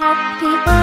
Happy birthday.